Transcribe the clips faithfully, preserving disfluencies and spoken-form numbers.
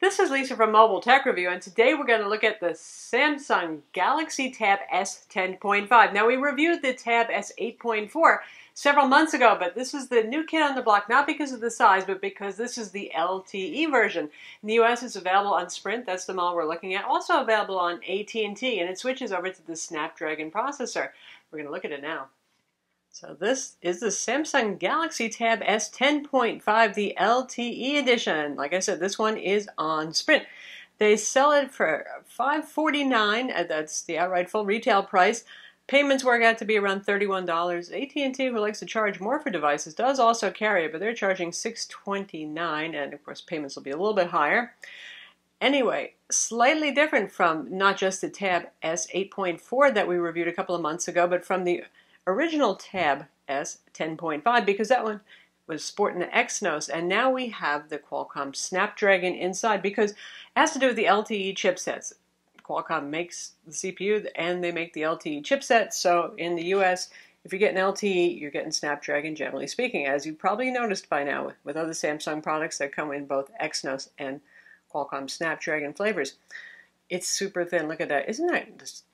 This is Lisa from Mobile Tech Review, and today we're going to look at the Samsung Galaxy Tab S ten point five. Now, we reviewed the Tab S eight point four several months ago, but this is the new kid on the block, not because of the size, but because this is the L T E version. In the U S, it's available on Sprint, that's the model we're looking at, also available on A T and T, and it switches over to the Snapdragon processor. We're going to look at it now. So this is the Samsung Galaxy Tab S ten point five, the L T E edition. Like I said, this one is on Sprint. They sell it for five forty-nine, that's the outright full retail price. Payments work out to be around thirty-one dollars. A T and T, who likes to charge more for devices, does also carry it, but they're charging six twenty-nine, and of course payments will be a little bit higher. Anyway, slightly different from not just the Tab S eight point four that we reviewed a couple of months ago, but from the original Tab S ten point five, because that one was sporting the Exynos, and now we have the Qualcomm Snapdragon inside, because it has to do with the L T E chipsets. Qualcomm makes the C P U and they make the L T E chipset, so in the U S, if you get an L T E, you're getting Snapdragon, generally speaking, as you probably noticed by now with other Samsung products that come in both Exynos and Qualcomm Snapdragon flavors. It's super thin. Look at that. Isn't that just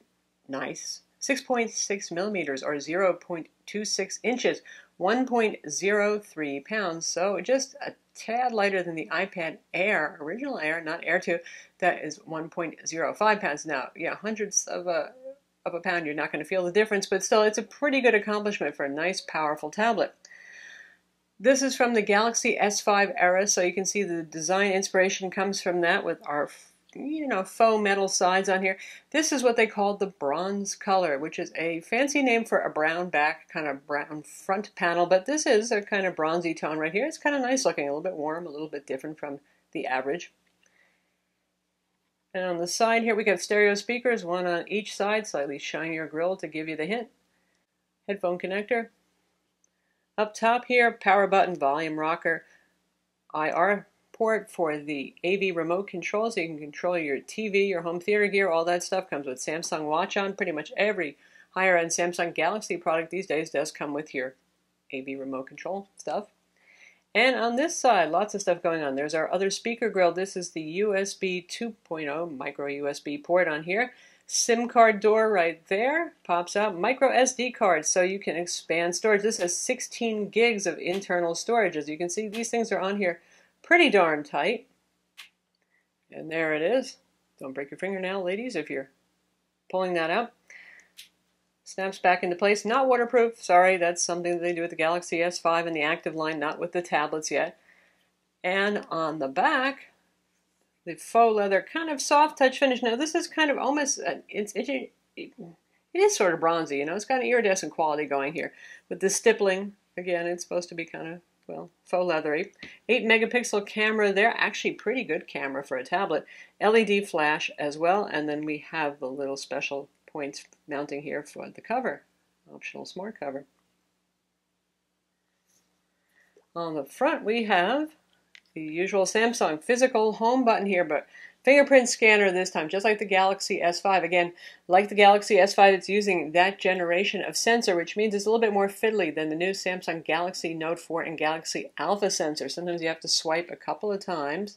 nice? six point six millimeters or zero point two six inches, one point zero three pounds, so just a tad lighter than the iPad Air, original Air, not Air two, that is one point zero five pounds. Now, yeah, hundredths of a, of a pound, you're not going to feel the difference, but still, it's a pretty good accomplishment for a nice, powerful tablet. This is from the Galaxy S five era, so you can see the design inspiration comes from that with our you know, faux metal sides on here. This is what they call the bronze color, which is a fancy name for a brown back, kind of brown front panel, but this is a kind of bronzy tone right here. It's kind of nice looking, a little bit warm, a little bit different from the average. And on the side here, we got stereo speakers, one on each side, slightly shinier grill to give you the hint. Headphone connector. Up top here, power button, volume rocker, I R port for the A V remote control, so you can control your T V, your home theater gear, all that stuff comes with Samsung Watch on. Pretty much every higher-end Samsung Galaxy product these days does come with your A V remote control stuff. And on this side, lots of stuff going on. There's our other speaker grill. This is the U S B two point oh micro U S B port on here. SIM card door right there pops out. micro S D cards, so you can expand storage. This has sixteen gigs of internal storage. As you can see, these things are on here pretty darn tight. And there it is. Don't break your fingernail, ladies, if you're pulling that out. Snaps back into place. Not waterproof. Sorry, that's something that they do with the Galaxy S five and the active line, not with the tablets yet. And on the back, the faux leather, kind of soft touch finish. Now, this is kind of almost, uh, it's, it, it is sort of bronzy, you know, it's got an iridescent quality going here. With the stippling, again, it's supposed to be kind of, well, faux leathery. eight megapixel camera there, actually pretty good camera for a tablet. L E D flash as well, and then we have the little special points mounting here for the cover, optional smart cover. On the front we have the usual Samsung physical home button here, but fingerprint scanner this time, just like the Galaxy S five. Again, like the Galaxy S five, it's using that generation of sensor, which means it's a little bit more fiddly than the new Samsung Galaxy Note four and Galaxy Alpha sensor. Sometimes you have to swipe a couple of times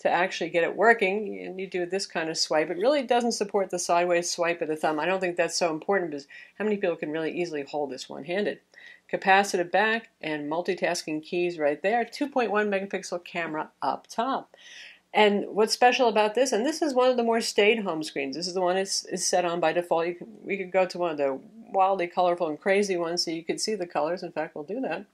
to actually get it working, and you do this kind of swipe. It really doesn't support the sideways swipe of the thumb. I don't think that's so important, because how many people can really easily hold this one-handed? Capacitive back and multitasking keys right there. two point one megapixel camera up top. And what's special about this, and this is one of the more stayed-home screens. This is the one that's is set on by default. You can, we could go to one of the wildly colorful and crazy ones so you could see the colors. In fact, we'll do that.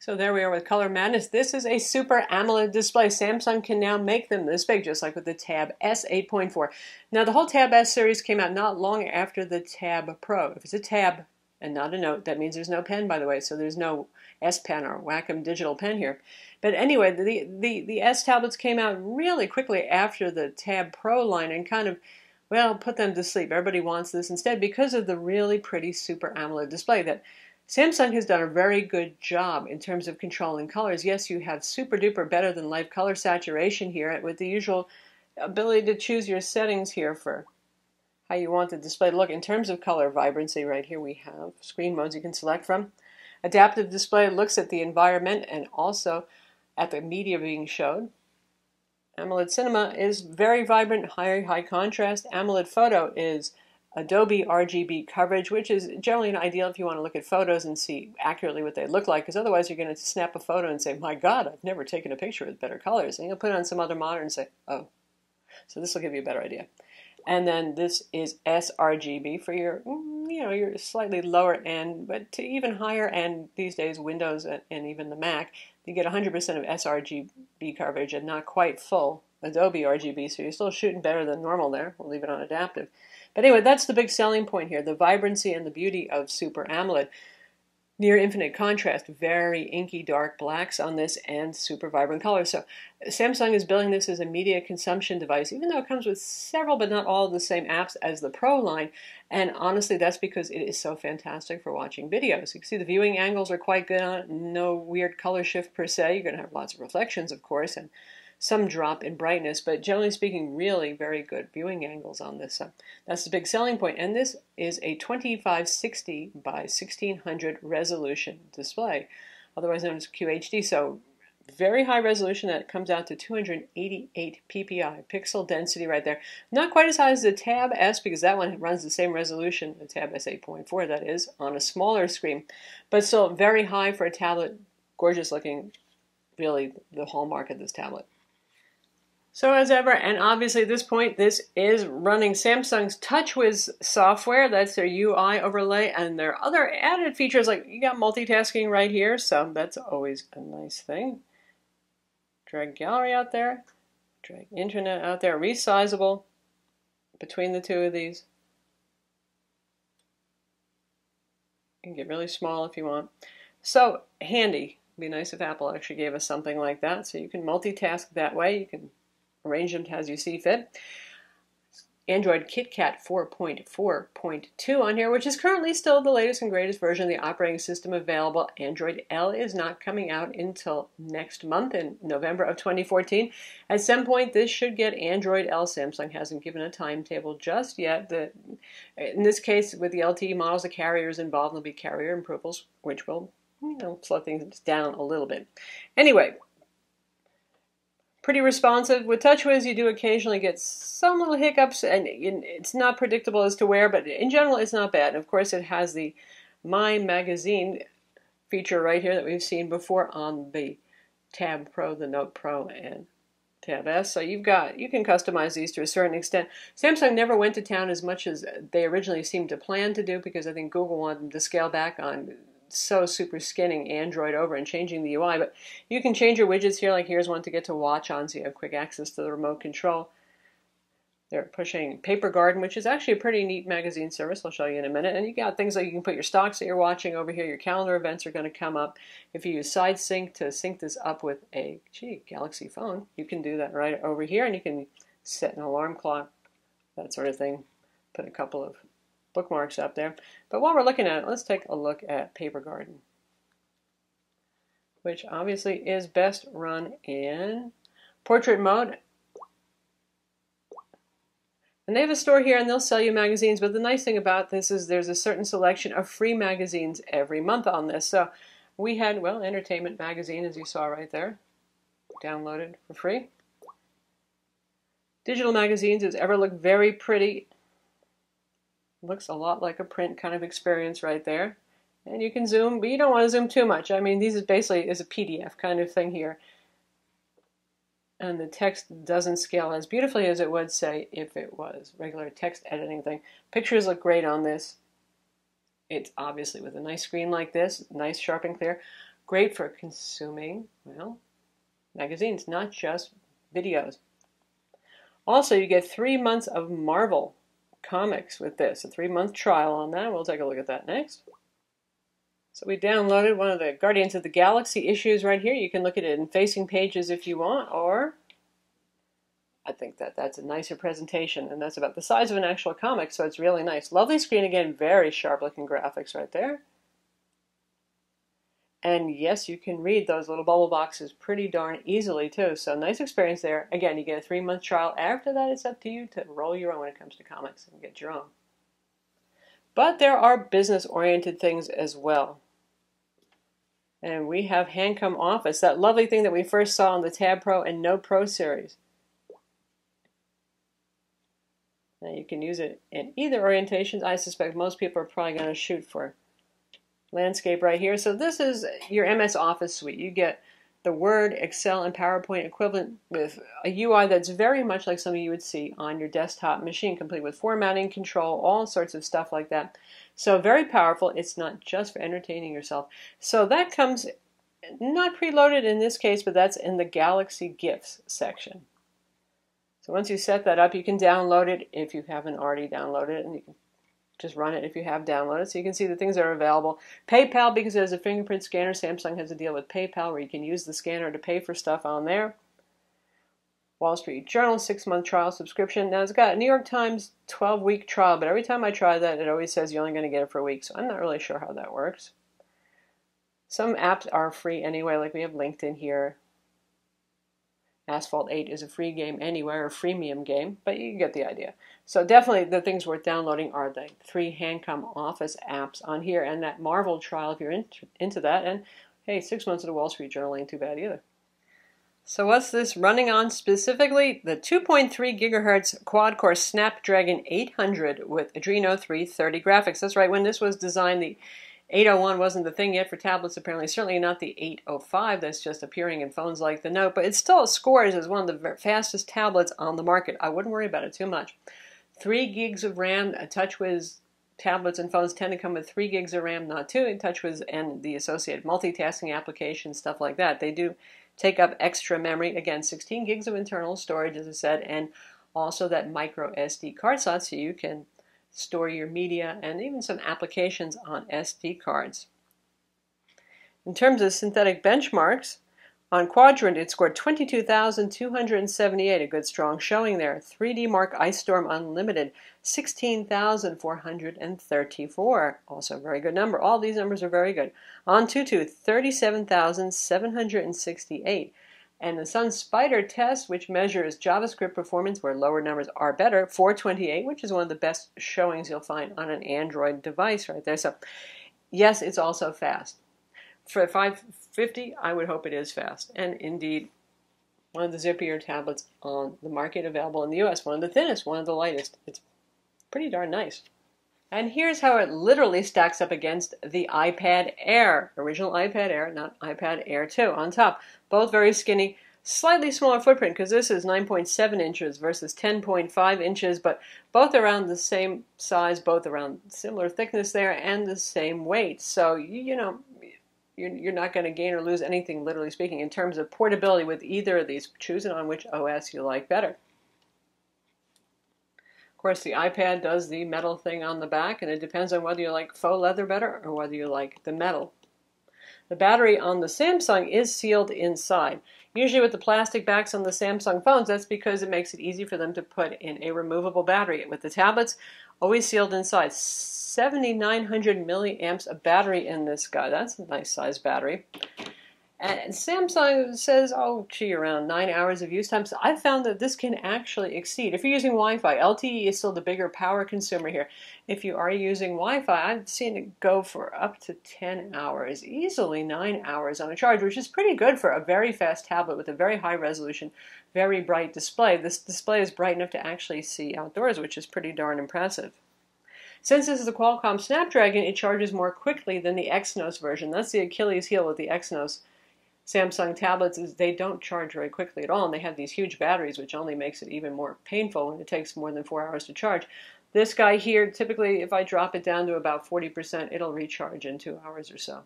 So there we are with Color Madness. This is a Super AMOLED display. Samsung can now make them this big, just like with the Tab S eight point four. Now, the whole Tab S series came out not long after the Tab Pro. If it's a Tab and not a Note, that means there's no pen, by the way, so there's no S Pen or Wacom digital pen here. But anyway, the, the, the S tablets came out really quickly after the Tab Pro line and kind of, well, put them to sleep. Everybody wants this instead because of the really pretty Super AMOLED display that Samsung has done a very good job in terms of controlling colors. Yes, you have super duper better than life color saturation here with the usual ability to choose your settings here for how you want the display to look. In terms of color vibrancy right here, we have screen modes you can select from. Adaptive display looks at the environment and also at the media being shown. AMOLED cinema is very vibrant, high, high contrast. AMOLED photo is Adobe R G B coverage, which is generally not ideal if you want to look at photos and see accurately what they look like, because otherwise you're going to snap a photo and say, my God, I've never taken a picture with better colors. And you'll put it on some other monitor and say, oh. So this will give you a better idea. And then this is sRGB for your, you know, your slightly lower end, but to even higher end these days, Windows and, and even the Mac, you get one hundred percent of sRGB coverage and not quite full Adobe R G B, so you're still shooting better than normal there. We'll leave it on adaptive. But anyway, that's the big selling point here, the vibrancy and the beauty of Super AMOLED. Near infinite contrast, very inky dark blacks on this and super vibrant colors. So Samsung is billing this as a media consumption device, even though it comes with several but not all of the same apps as the Pro line. And honestly, that's because it is so fantastic for watching videos. You can see the viewing angles are quite good on it, no weird color shift per se. You're going to have lots of reflections, of course, and some drop in brightness, but generally speaking, really very good viewing angles on this. So that's the big selling point. And this is a twenty-five sixty by sixteen hundred resolution display, otherwise known as Q H D. So very high resolution that comes out to two hundred eighty-eight P P I, pixel density right there. Not quite as high as the Tab S, because that one runs the same resolution, the Tab S eight point four that is, on a smaller screen, but still very high for a tablet. Gorgeous looking, really the hallmark of this tablet. So as ever, and obviously at this point, this is running Samsung's TouchWiz software. That's their U I overlay, and their other added features, like you got multitasking right here, so that's always a nice thing. Drag gallery out there, drag internet out there, resizable between the two of these. You can get really small if you want. So handy. It'd be nice if Apple actually gave us something like that, so you can multitask that way. You can arrange them as you see fit. Android KitKat four point four point two on here, which is currently still the latest and greatest version of the operating system available. Android L is not coming out until next month in November of twenty fourteen. At some point, this should get Android L. Samsung hasn't given a timetable just yet. The, in this case, with the L T E models, the carriers involved will be carrier approvals, which will, you know, slow things down a little bit. Anyway, pretty responsive. With TouchWiz, you do occasionally get some little hiccups, and it's not predictable as to where, but in general, it's not bad. And of course, it has the My Magazine feature right here that we've seen before on the Tab Pro, the Note Pro, and Tab S. So you've got, you can customize these to a certain extent. Samsung never went to town as much as they originally seemed to plan to do, because I think Google wanted them to scale back on so super skinning Android over and changing the U I, but you can change your widgets here. Like here's one to get to watch on, so you have quick access to the remote control. They're pushing Paper Garden, which is actually a pretty neat magazine service. I'll show you in a minute. And you got things like you can put your stocks that you're watching over here. Your calendar events are going to come up. If you use SideSync to sync this up with a gee, Galaxy phone, you can do that right over here, and you can set an alarm clock, that sort of thing. Put a couple of bookmarks up there. But while we're looking at it, let's take a look at Paper Garden, which obviously is best run in portrait mode. And they have a store here, and they'll sell you magazines, but the nice thing about this is there's a certain selection of free magazines every month on this. So we had, well, Entertainment Magazine, as you saw right there, downloaded for free. Digital magazines has ever looked very pretty. Looks a lot like a print kind of experience right there. And you can zoom, but you don't want to zoom too much. I mean, these is basically is a P D F kind of thing here. And the text doesn't scale as beautifully as it would, say, if it was regular text editing thing. Pictures look great on this. It's obviously with a nice screen like this, nice, sharp and clear. Great for consuming, well, magazines, not just videos. Also, you get three months of Marvel comics with this, a three-month trial on that. We'll take a look at that next. So we downloaded one of the Guardians of the Galaxy issues right here. You can look at it in facing pages if you want, or I think that that's a nicer presentation, and that's about the size of an actual comic, so it's really nice. Lovely screen again, very sharp looking graphics right there. And yes, you can read those little bubble boxes pretty darn easily too. So nice experience there. Again, you get a three-month trial. After that, it's up to you to roll your own when it comes to comics and get your own. But there are business-oriented things as well. And we have Hancom Office, that lovely thing that we first saw in the TabPro and Note Pro series. Now you can use it in either orientations. I suspect most people are probably going to shoot for landscape right here. So this is your M S Office suite. You get the Word, Excel, and PowerPoint equivalent with a U I that's very much like something you would see on your desktop machine, complete with formatting, control, all sorts of stuff like that. So very powerful. It's not just for entertaining yourself. So that comes not preloaded in this case, but that's in the Galaxy Gifts section. So once you set that up, you can download it if you haven't already downloaded it, and you can just run it if you have downloaded. So you can see the things that are available. PayPal, because there's a fingerprint scanner, Samsung has a deal with PayPal where you can use the scanner to pay for stuff on there. Wall Street Journal, six-month trial subscription. Now it's got a New York Times twelve-week trial, but every time I try that, it always says you're only going to get it for a week, so I'm not really sure how that works. Some apps are free anyway, like we have LinkedIn here. Asphalt eight is a free game anywhere, a freemium game, but you get the idea. So definitely the things worth downloading are the three Hancom Office apps on here, and that Marvel trial if you're in, into that. And hey, six months of the Wall Street Journal ain't too bad either. So what's this running on specifically? The two point three gigahertz quad-core Snapdragon eight hundred with Adreno three thirty graphics. That's right, when this was designed, the eight oh one wasn't the thing yet for tablets, apparently, certainly not the eight oh five that's just appearing in phones like the Note, but it still scores as one of the fastest tablets on the market. I wouldn't worry about it too much. three gigs of RAM. TouchWiz tablets and phones tend to come with three gigs of RAM, not two, in TouchWiz and the associated multitasking applications, stuff like that. They do take up extra memory. Again, sixteen gigs of internal storage, as I said, and also that microSD card slot, so you can store your media and even some applications on S D cards. In terms of synthetic benchmarks, on Quadrant it scored twenty-two thousand two hundred seventy-eight, a good strong showing there. three D Mark Ice Storm Unlimited, sixteen thousand four hundred thirty-four, also a very good number. All these numbers are very good. On Antutu, thirty-seven thousand seven hundred sixty-eight. And the Sun Spider test, which measures JavaScript performance where lower numbers are better, four twenty-eight, which is one of the best showings you'll find on an Android device right there. So yes, it's also fast. For five fifty, I would hope it is fast. And indeed, one of the zippier tablets on the market available in the U S, one of the thinnest, one of the lightest. It's pretty darn nice. And here's how it literally stacks up against the iPad Air. Original iPad Air, not iPad Air two on top. Both very skinny, slightly smaller footprint because this is nine point seven inches versus ten point five inches, but both around the same size, both around similar thickness there, and the same weight. So, you know, you're not going to gain or lose anything, literally speaking, in terms of portability with either of these. Choose it on which O S you like better. Of course, the iPad does the metal thing on the back, and it depends on whether you like faux leather better or whether you like the metal. The battery on the Samsung is sealed inside. Usually with the plastic backs on the Samsung phones, that's because it makes it easy for them to put in a removable battery. With the tablets, always sealed inside. seventy-nine hundred milliamps of battery in this guy. That's a nice size battery. And Samsung says, oh, gee, around nine hours of use time. So I've found that this can actually exceed. If you're using Wi-Fi, L T E is still the bigger power consumer here. If you are using Wi-Fi, I've seen it go for up to ten hours, easily nine hours on a charge, which is pretty good for a very fast tablet with a very high resolution, very bright display. This display is bright enough to actually see outdoors, which is pretty darn impressive. Since this is a Qualcomm Snapdragon, it charges more quickly than the Exynos version. That's the Achilles heel with the Exynos Samsung tablets, is they don't charge very quickly at all, and they have these huge batteries, which only makes it even more painful when it takes more than four hours to charge. This guy here, typically if I drop it down to about forty percent, it'll recharge in two hours or so.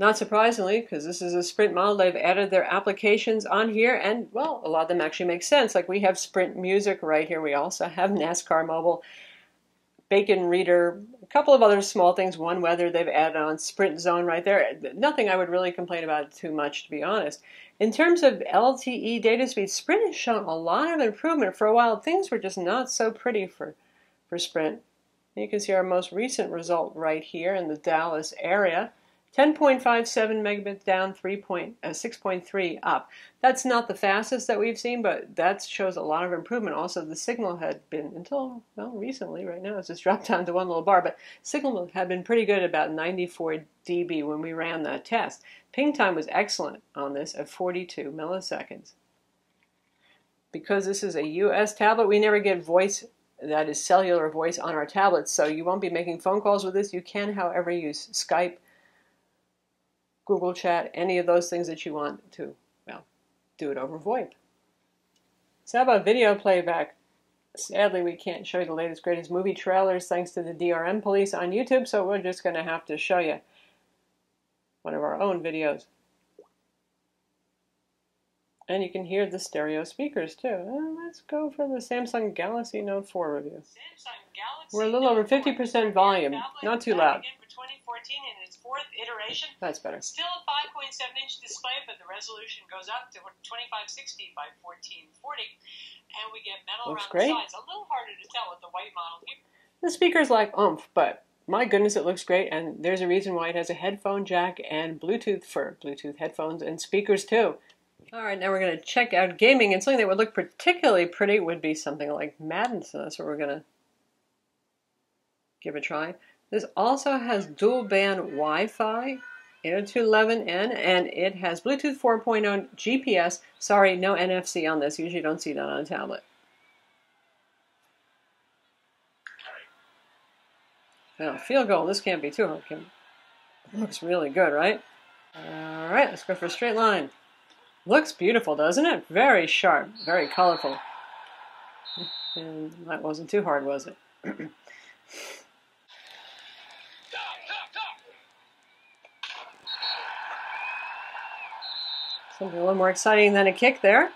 Not surprisingly, because this is a Sprint model, they've added their applications on here, and well, a lot of them actually make sense. Like we have Sprint Music right here. We also have NASCAR Mobile, Bacon Reader, a couple of other small things, One Weather they've added on, Sprint Zone right there. Nothing I would really complain about too much, to be honest. In terms of L T E data speed, Sprint has shown a lot of improvement. For a while, things were just not so pretty for, for Sprint. You can see our most recent result right here in the Dallas area. ten point five seven megabits down, six point three up. That's not the fastest that we've seen, but that shows a lot of improvement. Also, the signal had been, until, well, recently, right now, it's just dropped down to one little bar, but signal had been pretty good, about ninety-four D B when we ran that test. Ping time was excellent on this at forty-two milliseconds. Because this is a U S tablet, we never get voice, that is cellular voice, on our tablets, so you won't be making phone calls with this. You can, however, use Skype, Google Chat, any of those things that you want to, well, do it over VoIP. So how about video playback? Sadly, we can't show you the latest, greatest movie trailers thanks to the D R M police on YouTube, so we're just going to have to show you one of our own videos. And you can hear the stereo speakers, too. Well, let's go for the Samsung Galaxy Note four review. We're a little over fifty percent volume, not too loud. In its fourth iteration. That's better. Still a five point seven inch display, but the resolution goes up to twenty-five sixty by fourteen forty, and we get metal around the sides. A little harder to tell with the white model here. The speaker's like oomph, but my goodness, it looks great, and there's a reason why it has a headphone jack and Bluetooth for Bluetooth headphones and speakers too. All right, now we're going to check out gaming, and something that would look particularly pretty would be something like Madden, so that's what we're going to give a try. This also has dual band Wi-Fi, eight oh two dot eleven N, and it has Bluetooth four point oh, G P S. Sorry, no N F C on this. Usually you don't see that on a tablet. Now, field goal. This can't be too hard. It looks really good, right? All right, let's go for a straight line. Looks beautiful, doesn't it? Very sharp, very colorful. And that wasn't too hard, was it? Something a little more exciting than a kick there.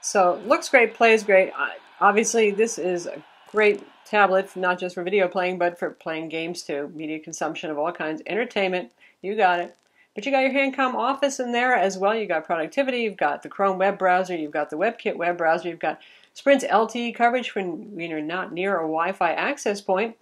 So, looks great, plays great. Obviously, this is a great tablet, not just for video playing, but for playing games too. Media consumption of all kinds. Entertainment, you got it. But you got your Hancom Office in there as well. You got productivity, you've got the Chrome web browser, you've got the WebKit web browser, you've got Sprint's L T E coverage when, when you're not near a Wi-Fi access point.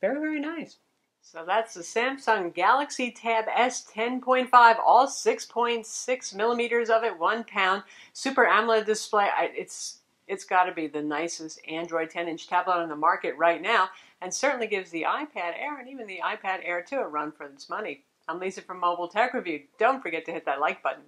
Very, very nice. So that's the Samsung Galaxy Tab S ten point five, all six point six millimeters of it, one pound, Super AMOLED display. I, it's it's got to be the nicest Android ten inch tablet on the market right now, and certainly gives the iPad Air and even the iPad Air two a run for its money. I'm Lisa from Mobile Tech Review. Don't forget to hit that like button.